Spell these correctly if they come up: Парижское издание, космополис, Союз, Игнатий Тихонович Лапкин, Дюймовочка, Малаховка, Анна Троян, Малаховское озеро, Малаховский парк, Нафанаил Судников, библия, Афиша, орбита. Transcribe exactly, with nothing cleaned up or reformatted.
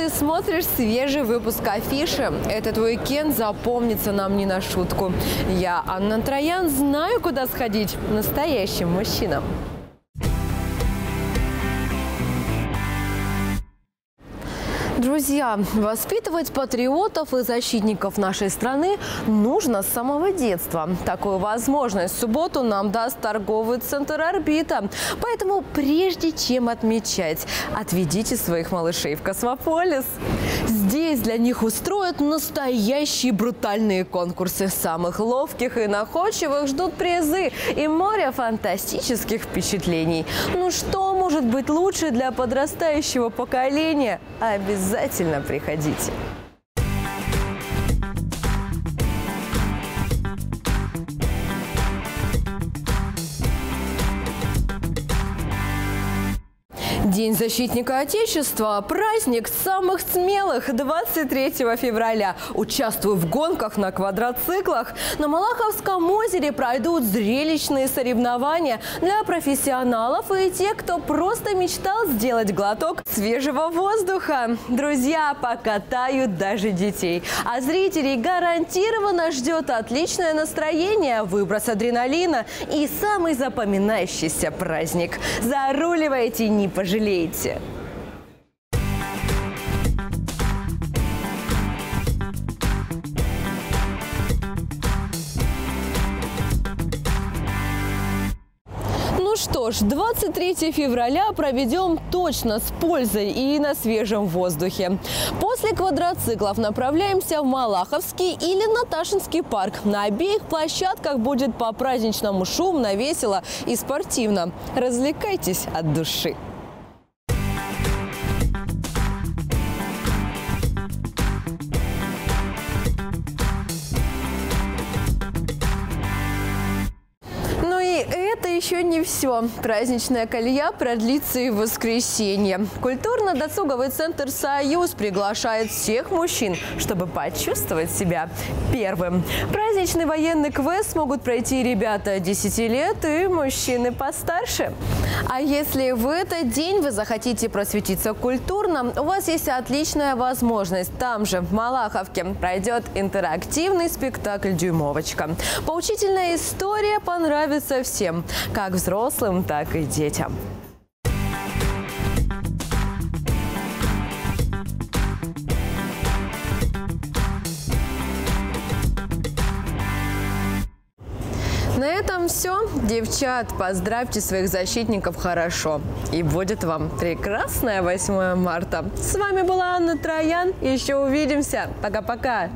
ты смотришь свежий выпуск «Афиши». Этот уикенд запомнится нам не на шутку. Я, Анна Троян, знаю, куда сходить настоящим мужчинам. Друзья, воспитывать патриотов и защитников нашей страны нужно с самого детства. Такую возможность в субботу нам даст торговый центр «Орбита». Поэтому прежде чем отмечать, отведите своих малышей в космополис. Здесь для них устроят настоящие брутальные конкурсы. Самых ловких и находчивых ждут призы и море фантастических впечатлений. Ну что может быть лучше для подрастающего поколения? Обязательно. Обязательно приходите. День защитника Отечества – праздник самых смелых. Двадцать третьего февраля. Участвуй в гонках на квадроциклах. На Малаховском озере пройдут зрелищные соревнования для профессионалов и тех, кто просто мечтал сделать глоток свежего воздуха. Друзья, покатают даже детей. А зрителей гарантированно ждет отличное настроение, выброс адреналина и самый запоминающийся праздник. Заруливайте, не пожалеете. Жалейте. Ну что ж, двадцать третье февраля проведем точно с пользой и на свежем воздухе. После квадроциклов направляемся в Малаховский или Наташинский парк. На обеих площадках будет по-праздничному шумно, весело и спортивно. Развлекайтесь от души. Это еще не все. Праздничная колья продлится и в воскресенье. Культурно-досуговый центр «Союз» приглашает всех мужчин, чтобы почувствовать себя первым. Праздничный военный квест могут пройти ребята десяти лет и мужчины постарше. А если в этот день вы захотите просветиться культурно, у вас есть отличная возможность. Там же, в Малаховке, пройдет интерактивный спектакль «Дюймовочка». Поучительная история понравится всем. Как взрослым, так и детям. На этом все. Девчат, поздравьте своих защитников хорошо. И будет вам прекрасное восьмое марта. С вами была Анна Троян. Еще увидимся. Пока-пока.